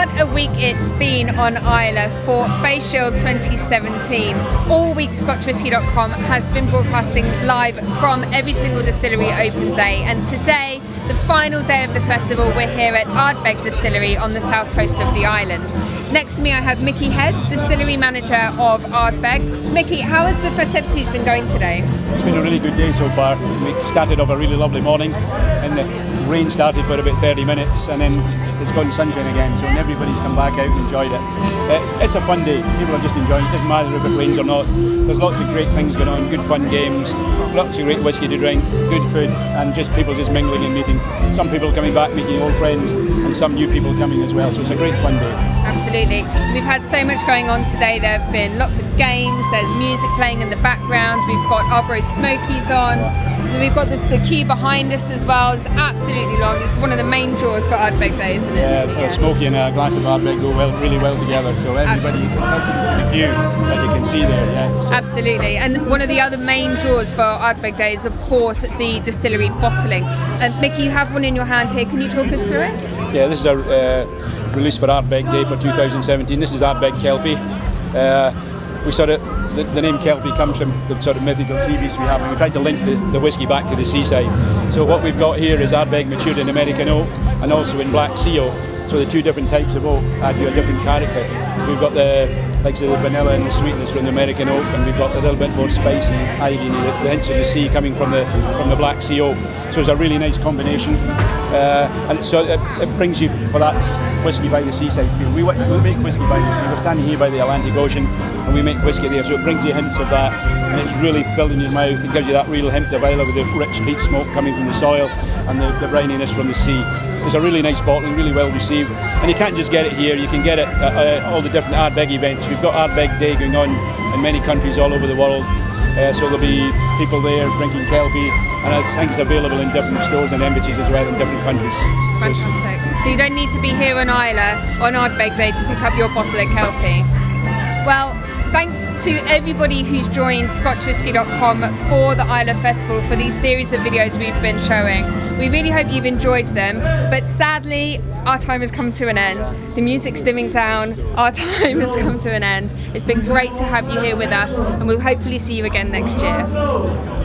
What a week it's been on Islay for Fèis Ìle 2017. All week scotchwhisky.com has been broadcasting live from every single distillery open day, and today, the final day of the festival, we're here at Ardbeg Distillery on the south coast of the island. Next to me I have Mickey Heads, Distillery Manager of Ardbeg. Mickey, how has the festivities been going today? It's been a really good day so far. We started off a really lovely morning and the rain started for about 30 minutes and then it's gone sunshine again, so everybody's come back out and enjoyed it. It's a fun day, people are just enjoying it. Doesn't matter if it rains or not, there's lots of great things going on, good fun games, lots of great whiskey to drink, good food and just people just mingling and meeting. Some people coming back, making old friends and some new people coming as well, so it's a great fun day. Absolutely. We've had so much going on today. There have been lots of games, there's music playing in the background, we've got Ardbeg Smokies on, we've got the queue behind us as well. It's absolutely long. It's one of the main draws for Ardbeg Day, isn't it? Yeah, a smoky and a glass of Ardbeg go well, really well together, so everybody the queue that you can see there, yeah. So. Absolutely, and one of the other main draws for Ardbeg Day is of course the distillery bottling. Mickey, you have one in your hand here, can you talk us through it? Yeah, this is our release for Ardbeg Day for 2017. This is Ardbeg Kelpie. The name Kelpie comes from the sort of mythical sea beast we have, and we tried to link the whiskey back to the seaside. So what we've got here is Ardbeg matured in American oak and also in black sea oak. So the two different types of oak add you a different character. We've got the vanilla and the sweetness from the American oak, and we've got a little bit more spicy ivy, the hints of the sea coming from the black sea oak. So it's a really nice combination. And it brings you for that whiskey by the seaside feel. We make whiskey by the sea. We're standing here by the Atlantic Ocean and we make whiskey there, so it brings you hints of that and it's really filled in your mouth. It gives you that real hint of Islay with the rich peat smoke coming from the soil and the brininess from the sea. It's a really nice bottle and really well received, and you can't just get it here, you can get it at all the different Ardbeg events. We've got Ardbeg Day going on in many countries all over the world. So there'll be people there drinking Kelpie, and I think it's available in different stores and embassies as well in different countries. Fantastic. So you don't need to be here in Islay on Ardbeg Day to pick up your bottle of Kelpie. Well, thanks to everybody who's joined scotchwhisky.com for the Islay Festival for these series of videos we've been showing. We really hope you've enjoyed them, but sadly our time has come to an end. The music's dimming down, our time has come to an end. It's been great to have you here with us and we'll hopefully see you again next year.